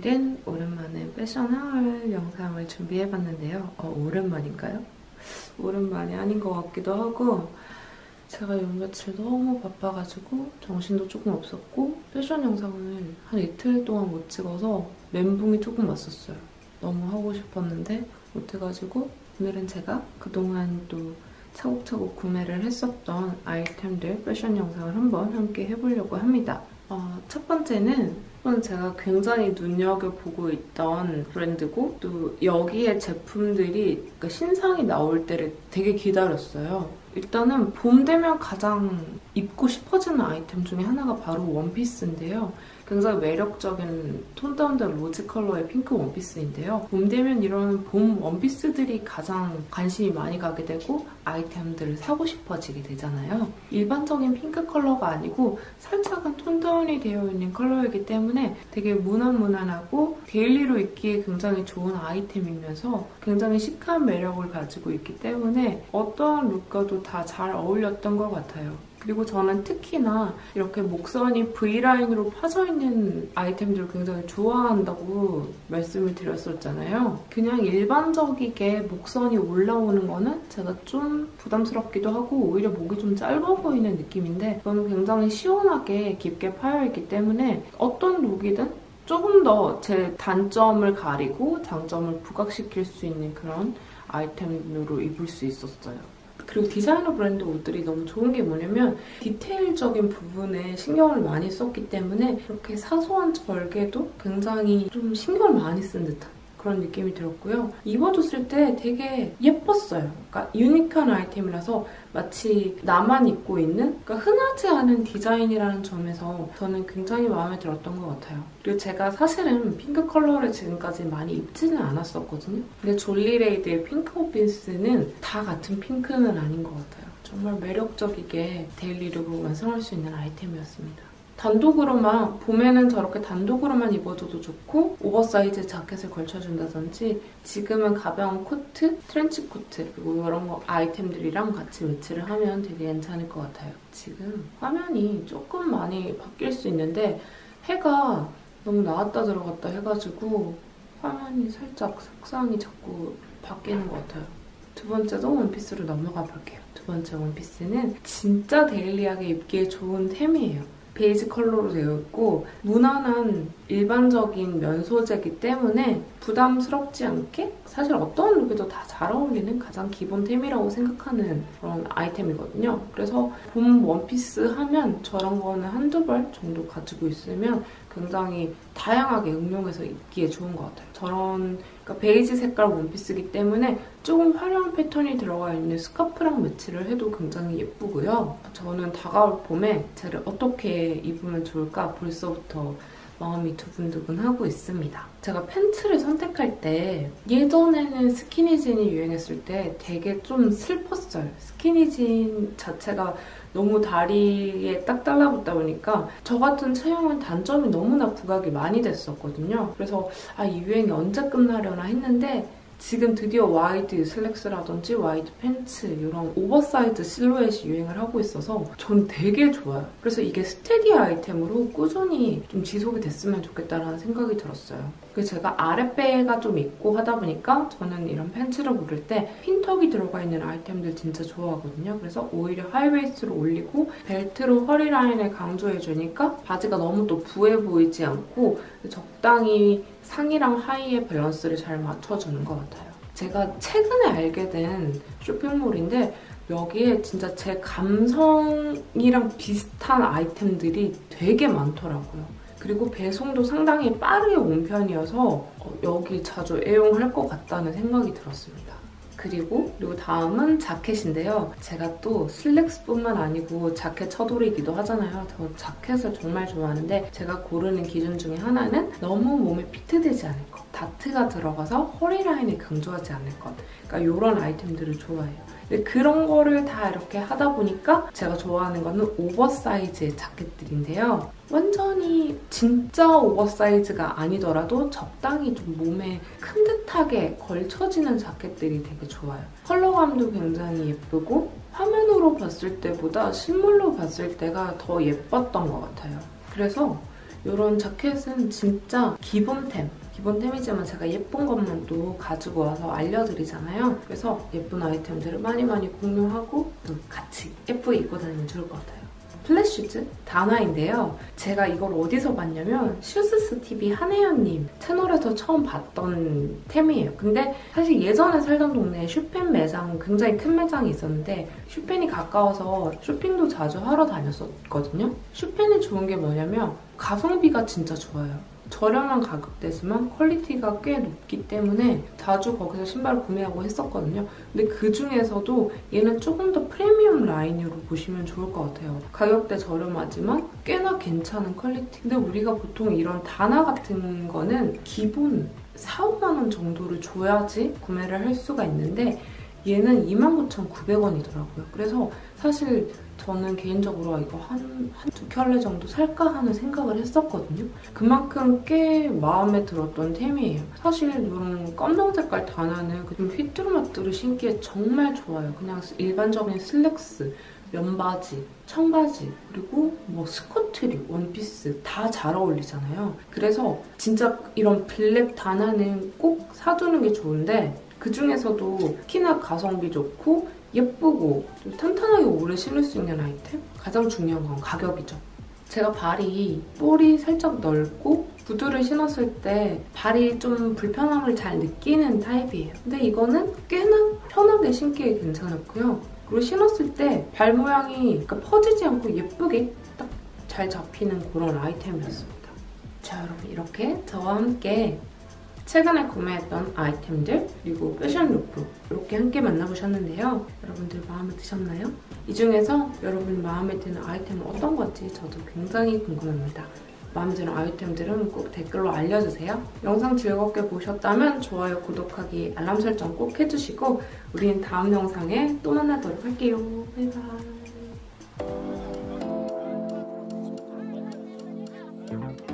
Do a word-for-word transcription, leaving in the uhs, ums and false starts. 내일은 오랜만에 패션하울 영상을 준비해봤는데요. 어, 오랜만인가요? 오랜만이 아닌 것 같기도 하고 제가 요 며칠 너무 바빠가지고 정신도 조금 없었고 패션 영상을 한 이틀 동안 못 찍어서 멘붕이 조금 왔었어요. 너무 하고 싶었는데 못해가지고 오늘은 제가 그동안 또 차곡차곡 구매를 했었던 아이템들 패션 영상을 한번 함께 해보려고 합니다. 어, 첫 번째는 제가 굉장히 눈여겨보고 있던 브랜드고 또 여기에 제품들이 그러니까 신상이 나올 때를 되게 기다렸어요. 일단은 봄 되면 가장 입고 싶어지는 아이템 중에 하나가 바로 원피스인데요. 굉장히 매력적인 톤다운된 로즈 컬러의 핑크 원피스인데요. 봄 되면 이런 봄 원피스들이 가장 관심이 많이 가게 되고 아이템들을 사고 싶어지게 되잖아요. 일반적인 핑크 컬러가 아니고 살짝은 톤다운이 되어 있는 컬러이기 때문에 되게 무난무난하고 데일리로 입기에 굉장히 좋은 아이템이면서 굉장히 시크한 매력을 가지고 있기 때문에 어떠한 룩과도 다 잘 어울렸던 것 같아요. 그리고 저는 특히나 이렇게 목선이 V라인으로 파져있는 아이템들을 굉장히 좋아한다고 말씀을 드렸었잖아요. 그냥 일반적이게 목선이 올라오는 거는 제가 좀 부담스럽기도 하고 오히려 목이 좀 짧아 보이는 느낌인데 저는 굉장히 시원하게 깊게 파여있기 때문에 어떤 룩이든 조금 더 제 단점을 가리고 장점을 부각시킬 수 있는 그런 아이템으로 입을 수 있었어요. 그리고 디자이너 브랜드 옷들이 너무 좋은 게 뭐냐면 디테일적인 부분에 신경을 많이 썼기 때문에 이렇게 사소한 절개도 굉장히 좀 신경을 많이 쓴 듯한 그런 느낌이 들었고요. 입어줬을 때 되게 예뻤어요. 그러니까 유니크한 아이템이라서 마치 나만 입고 있는 그러니까 흔하지 않은 디자인이라는 점에서 저는 굉장히 마음에 들었던 것 같아요. 그리고 제가 사실은 핑크 컬러를 지금까지 많이 입지는 않았었거든요. 근데 졸리레이드의 핑크 원피스는 다 같은 핑크는 아닌 것 같아요. 정말 매력적이게 데일리룩으로 완성할 수 있는 아이템이었습니다. 단독으로만 봄에는 저렇게 단독으로만 입어줘도 좋고 오버사이즈 자켓을 걸쳐준다든지 지금은 가벼운 코트, 트렌치 코트 그리고 이런 거 아이템들이랑 같이 매치를 하면 되게 괜찮을 것 같아요. 지금 화면이 조금 많이 바뀔 수 있는데 해가 너무 나왔다 들어갔다 해가지고 화면이 살짝 색상이 자꾸 바뀌는 것 같아요. 두 번째도 원피스로 넘어가 볼게요. 두 번째 원피스는 진짜 데일리하게 입기에 좋은 템이에요. 베이지 컬러로 되어 있고 무난한 일반적인 면 소재이기 때문에 부담스럽지 않게 사실 어떤 룩에도 다 잘 어울리는 가장 기본템이라고 생각하는 그런 아이템이거든요. 그래서 봄 원피스 하면 저런 거는 한두 벌 정도 가지고 있으면 굉장히 다양하게 응용해서 입기에 좋은 것 같아요. 저런 그러니까 베이지 색깔 원피스이기 때문에 조금 화려한 패턴이 들어가 있는 스카프랑 매치를 해도 굉장히 예쁘고요. 저는 다가올 봄에 쟤를 어떻게 입으면 좋을까 벌써부터 마음이 두근두근하고 있습니다. 제가 팬츠를 선택할 때 예전에는 스키니진이 유행했을 때 되게 좀 슬펐어요. 스키니진 자체가 너무 다리에 딱 달라붙다 보니까 저 같은 체형은 단점이 너무나 부각이 많이 됐었거든요. 그래서 아, 이 유행이 언제 끝나려나 했는데 지금 드디어 와이드 슬랙스라든지 와이드 팬츠 이런 오버사이즈 실루엣이 유행을 하고 있어서 전 되게 좋아요. 그래서 이게 스테디 아이템으로 꾸준히 좀 지속이 됐으면 좋겠다라는 생각이 들었어요. 그래서 제가 아랫배가 좀 있고 하다 보니까 저는 이런 팬츠를 고를 때 핀턱이 들어가 있는 아이템들 진짜 좋아하거든요. 그래서 오히려 하이웨이스트로 올리고 벨트로 허리 라인을 강조해주니까 바지가 너무 또 부해 보이지 않고 적당히 상의랑 하의의 밸런스를 잘 맞춰주는 것 같아요. 제가 최근에 알게 된 쇼핑몰인데 여기에 진짜 제 감성이랑 비슷한 아이템들이 되게 많더라고요. 그리고 배송도 상당히 빠르게 온 편이어서 여기 자주 애용할 것 같다는 생각이 들었습니다. 그리고 그리고 다음은 자켓인데요. 제가 또 슬랙스뿐만 아니고 자켓 쳐돌이기도 하잖아요. 저 자켓을 정말 좋아하는데 제가 고르는 기준 중에 하나는 너무 몸에 피트되지 않을 것, 다트가 들어가서 허리 라인을 강조하지 않을 것, 그러니까 이런 아이템들을 좋아해요. 근데 그런 거를 다 이렇게 하다 보니까 제가 좋아하는 거는 오버사이즈의 자켓들인데요. 완전히 진짜 오버사이즈가 아니더라도 적당히 좀 몸에 큰 듯하게 걸쳐지는 자켓들이 되게 좋아요. 컬러감도 굉장히 예쁘고 화면으로 봤을 때보다 실물로 봤을 때가 더 예뻤던 것 같아요. 그래서 이런 자켓은 진짜 기본템. 기본템이지만 제가 예쁜 것만 또 가지고 와서 알려드리잖아요. 그래서 예쁜 아이템들을 많이 많이 공유하고 또 같이 예쁘게 입고 다니면 좋을 것 같아요. 플랫슈즈 단화인데요. 제가 이걸 어디서 봤냐면 슈스스티비 한혜연님 채널에서 처음 봤던 템이에요. 근데 사실 예전에 살던 동네에 슈펜 매장, 굉장히 큰 매장이 있었는데 슈펜이 가까워서 쇼핑도 자주 하러 다녔었거든요. 슈펜이 좋은 게 뭐냐면 가성비가 진짜 좋아요. 저렴한 가격대지만 퀄리티가 꽤 높기 때문에 자주 거기서 신발을 구매하고 했었거든요. 근데 그 중에서도 얘는 조금 더 프리미엄 라인으로 보시면 좋을 것 같아요. 가격대 저렴하지만 꽤나 괜찮은 퀄리티. 근데 우리가 보통 이런 단화 같은 거는 기본 사, 오만 원 정도를 줘야지 구매를 할 수가 있는데 얘는 이만 구천 구백 원이더라고요. 그래서 사실 저는 개인적으로 이거 한, 한두 켤레 정도 살까 하는 생각을 했었거든요. 그만큼 꽤 마음에 들었던 템이에요. 사실 이런 검정 색깔 단화는 좀 휘뚜루마뚜루 신기에 정말 좋아요. 그냥 일반적인 슬랙스, 면바지, 청바지, 그리고 뭐 스커트류, 원피스 다 잘 어울리잖아요. 그래서 진짜 이런 블랙 단화는 꼭 사두는 게 좋은데 그 중에서도 특히나 가성비 좋고 예쁘고 좀 탄탄하게 오래 신을 수 있는 아이템? 가장 중요한 건 가격이죠. 제가 발이 볼이 살짝 넓고 구두를 신었을 때 발이 좀 불편함을 잘 느끼는 타입이에요. 근데 이거는 꽤나 편하게 신기에 괜찮았고요. 그리고 신었을 때 발 모양이 그러니까 퍼지지 않고 예쁘게 딱 잘 잡히는 그런 아이템이었습니다. 자, 여러분 이렇게 저와 함께 최근에 구매했던 아이템들 그리고 패션 룩북 이렇게 함께 만나보셨는데요. 여러분들 마음에 드셨나요? 이 중에서 여러분 마음에 드는 아이템은 어떤 건지 저도 굉장히 궁금합니다. 마음에 드는 아이템들은 꼭 댓글로 알려주세요. 영상 즐겁게 보셨다면 좋아요, 구독하기, 알람 설정 꼭 해주시고 우리는 다음 영상에 또 만나도록 할게요. 바이바이.